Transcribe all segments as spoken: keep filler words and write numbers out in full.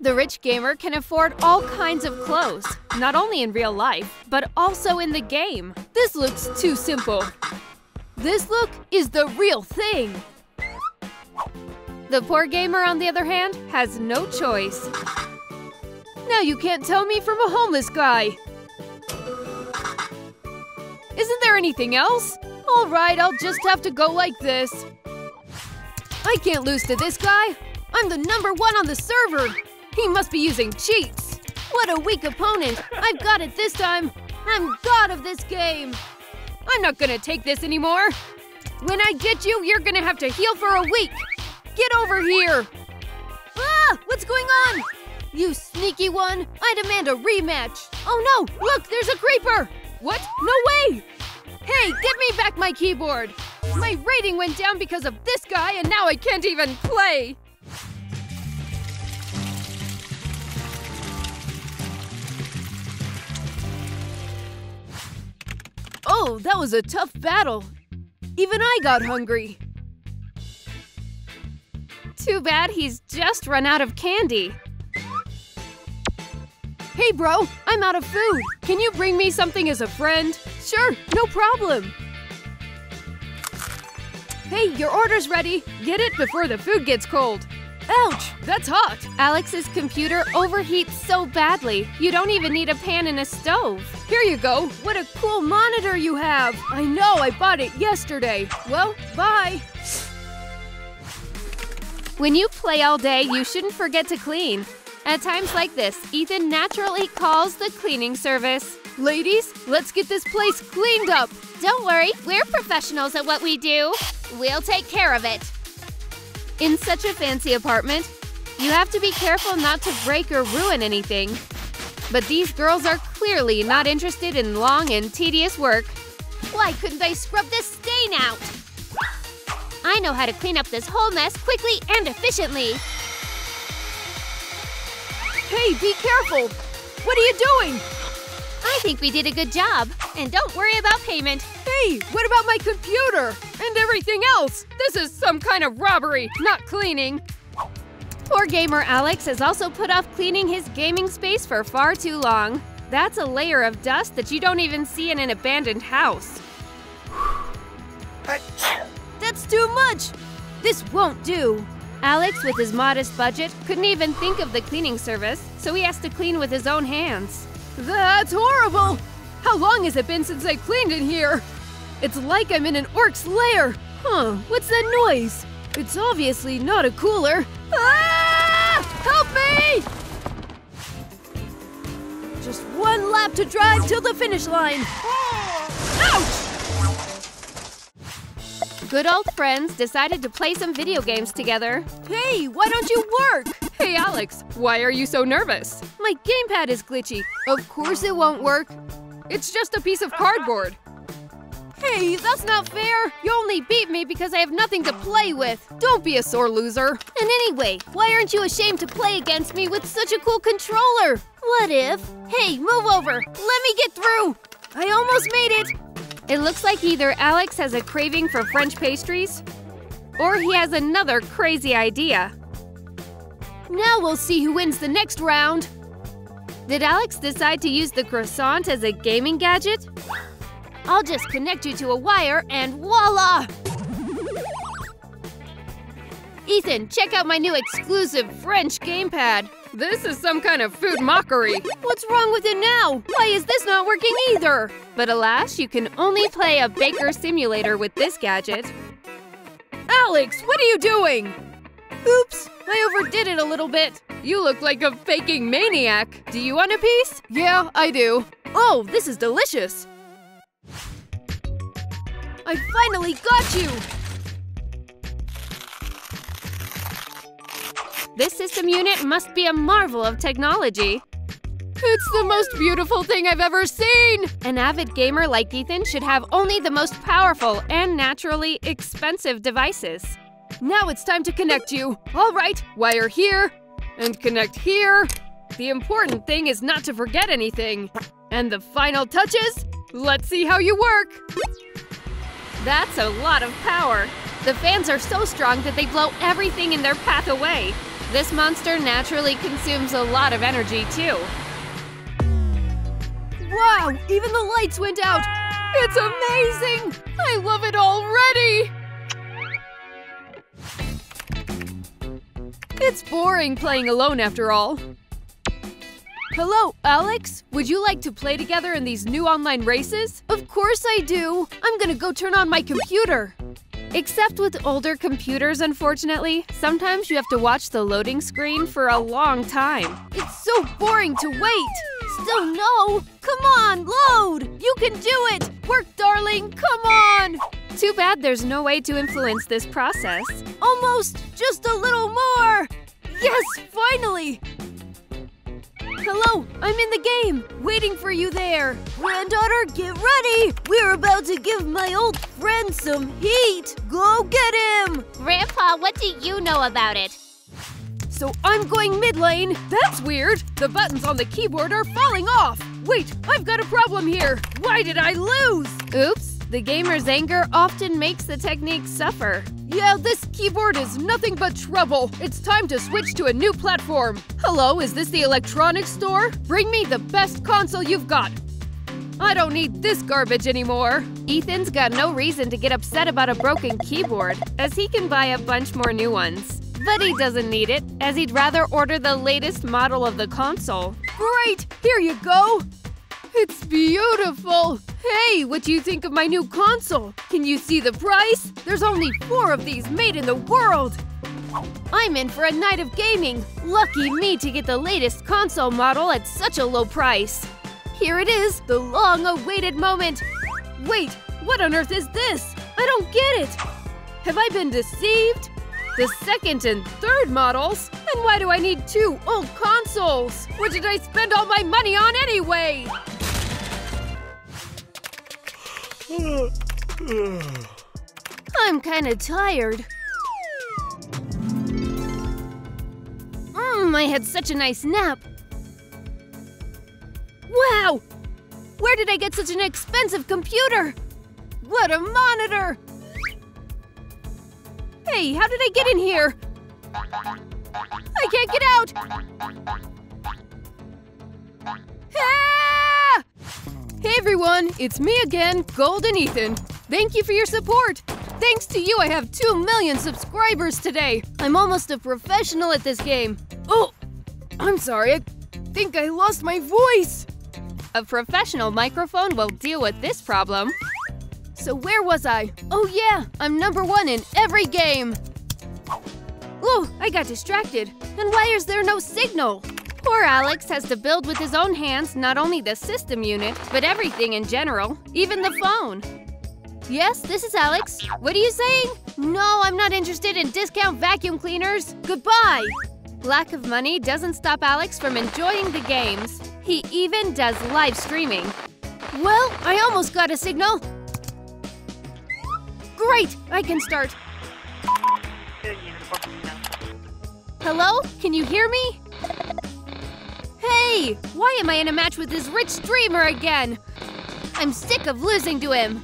The rich gamer can afford all kinds of clothes, not only in real life, but also in the game. This looks too simple. This look is the real thing. The poor gamer, on the other hand, has no choice. Now you can't tell me from a homeless guy. Isn't there anything else? All right, I'll just have to go like this. I can't lose to this guy. I'm the number one on the server. He must be using cheats. What a weak opponent. I've got it this time. I'm god of this game. I'm not gonna take this anymore. When I get you, you're gonna have to heal for a week. Get over here. Ah, what's going on? You sneaky one. I demand a rematch. Oh no, look, there's a creeper. What? No way. Hey, give me back my keyboard. My rating went down because of this guy and now I can't even play. Oh, that was a tough battle. Even I got hungry. Too bad he's just run out of candy. Hey bro, I'm out of food. Can you bring me something as a friend? Sure, no problem. Hey, your order's ready. Get it before the food gets cold. Ouch, that's hot. Alex's computer overheats so badly, you don't even need a pan and a stove. Here you go. What a cool monitor you have. I know, I bought it yesterday. Well, bye. When you play all day, you shouldn't forget to clean. At times like this, Ethan naturally calls the cleaning service. Ladies, let's get this place cleaned up. Don't worry, we're professionals at what we do. We'll take care of it. In such a fancy apartment, you have to be careful not to break or ruin anything. But these girls are clearly not interested in long and tedious work. Why couldn't they scrub this stain out? I know how to clean up this whole mess quickly and efficiently. Hey, be careful! What are you doing? I think we did a good job. And don't worry about payment. Hey, what about my computer? And everything else? This is some kind of robbery, not cleaning. Poor gamer Alex has also put off cleaning his gaming space for far too long. That's a layer of dust that you don't even see in an abandoned house. That's too much! This won't do. Alex, with his modest budget, couldn't even think of the cleaning service, so he has to clean with his own hands. That's horrible! How long has it been since I cleaned in here? It's like I'm in an orc's lair! Huh, what's that noise? It's obviously not a cooler. Ah! Help me! Just one lap to drive till the finish line. Ouch! Good old friends decided to play some video games together. Hey, why don't you work? Hey Alex, why are you so nervous? My gamepad is glitchy. Of course it won't work. It's just a piece of cardboard. Hey, that's not fair. You only beat me because I have nothing to play with. Don't be a sore loser. And anyway, why aren't you ashamed to play against me with such a cool controller? What if? Hey, move over. Let me get through. I almost made it. It looks like either Alex has a craving for French pastries, or he has another crazy idea. Now we'll see who wins the next round. Did Alex decide to use the croissant as a gaming gadget? I'll just connect you to a wire and voila! Ethan, check out my new exclusive French gamepad. This is some kind of food mockery. What's wrong with it now? Why is this not working either? But alas, you can only play a baker simulator with this gadget. Alex, what are you doing? Oops, I overdid it a little bit. You look like a baking maniac. Do you want a piece? Yeah, I do. Oh, this is delicious. I finally got you! This system unit must be a marvel of technology. It's the most beautiful thing I've ever seen! An avid gamer like Ethan should have only the most powerful and naturally expensive devices. Now it's time to connect you. All right, wire here. And connect here. The important thing is not to forget anything. And the final touches? Let's see how you work. That's a lot of power. The fans are so strong that they blow everything in their path away. This monster naturally consumes a lot of energy, too. Wow! Even the lights went out! It's amazing! I love it already! It's boring playing alone after all. Hello, Alex? Would you like to play together in these new online races? Of course I do! I'm gonna go turn on my computer! Except with older computers, unfortunately, sometimes you have to watch the loading screen for a long time. It's so boring to wait! Still no! Come on, load! You can do it! Work, darling! Come on! Too bad there's no way to influence this process. Almost! Just a little more! Yes, finally! Hello, I'm in the game, waiting for you there. Granddaughter, get ready! We're about to give my old friend some heat! Go get him! Grandpa, what do you know about it? So I'm going mid lane. That's weird. The buttons on the keyboard are falling off. Wait, I've got a problem here. Why did I lose? Oops, the gamer's anger often makes the technique suffer. Yeah, this keyboard is nothing but trouble. It's time to switch to a new platform. Hello, is this the electronics store? Bring me the best console you've got. I don't need this garbage anymore. Ethan's got no reason to get upset about a broken keyboard, as he can buy a bunch more new ones. But he doesn't need it, as he'd rather order the latest model of the console. Great! Here you go! It's beautiful! Hey, what do you think of my new console? Can you see the price? There's only four of these made in the world! I'm in for a night of gaming! Lucky me to get the latest console model at such a low price! Here it is, the long-awaited moment! Wait, what on earth is this? I don't get it! Have I been deceived? The second and third models? Then why do I need two old consoles? What did I spend all my money on anyway? I'm kinda tired. Mmm, I had such a nice nap. Wow! Where did I get such an expensive computer? What a monitor! Hey, how did I get in here? I can't get out! Ah! Hey everyone, it's me again, Golden Ethan. Thank you for your support. Thanks to you, I have two million subscribers today. I'm almost a professional at this game. Oh, I'm sorry, I think I lost my voice. A professional microphone will deal with this problem. So where was I? Oh yeah, I'm number one in every game. Oh, I got distracted. And why is there no signal? Poor Alex has to build with his own hands not only the system unit, but everything in general, even the phone. Yes, this is Alex. What are you saying? No, I'm not interested in discount vacuum cleaners. Goodbye. Lack of money doesn't stop Alex from enjoying the games. He even does live streaming. Well, I almost got a signal. Great, I can start. Hello? Can you hear me? Hey! Why am I in a match with this rich streamer again? I'm sick of losing to him.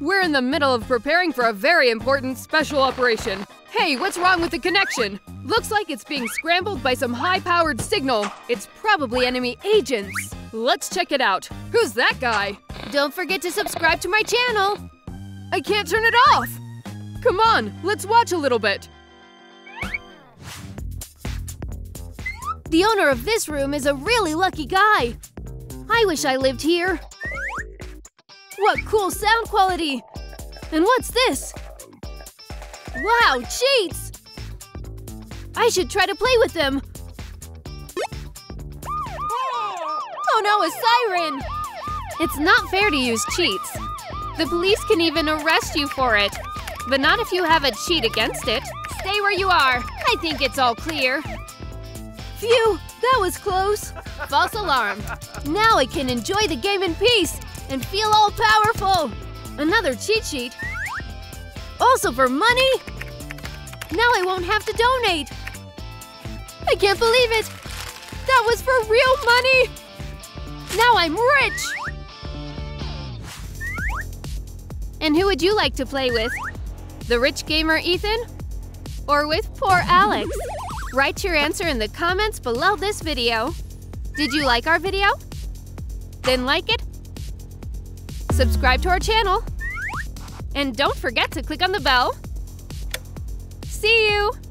We're in the middle of preparing for a very important special operation. Hey, what's wrong with the connection? Looks like it's being scrambled by some high-powered signal. It's probably enemy agents. Let's check it out. Who's that guy? Don't forget to subscribe to my channel. I can't turn it off. Come on, let's watch a little bit. The owner of this room is a really lucky guy. I wish I lived here. What cool sound quality! And what's this? Wow, cheats! I should try to play with them. Oh no, a siren! It's not fair to use cheats. The police can even arrest you for it. But not if you have a cheat against it. Stay where you are. I think it's all clear. Phew! That was close! False alarm. Now I can enjoy the game in peace and feel all-powerful! Another cheat sheet. Also for money? Now I won't have to donate! I can't believe it! That was for real money! Now I'm rich! And who would you like to play with? The rich gamer Ethan? or with poor Alex? Write your answer in the comments below this video. Did you like our video? Then like it, subscribe to our channel, and don't forget to click on the bell. See you!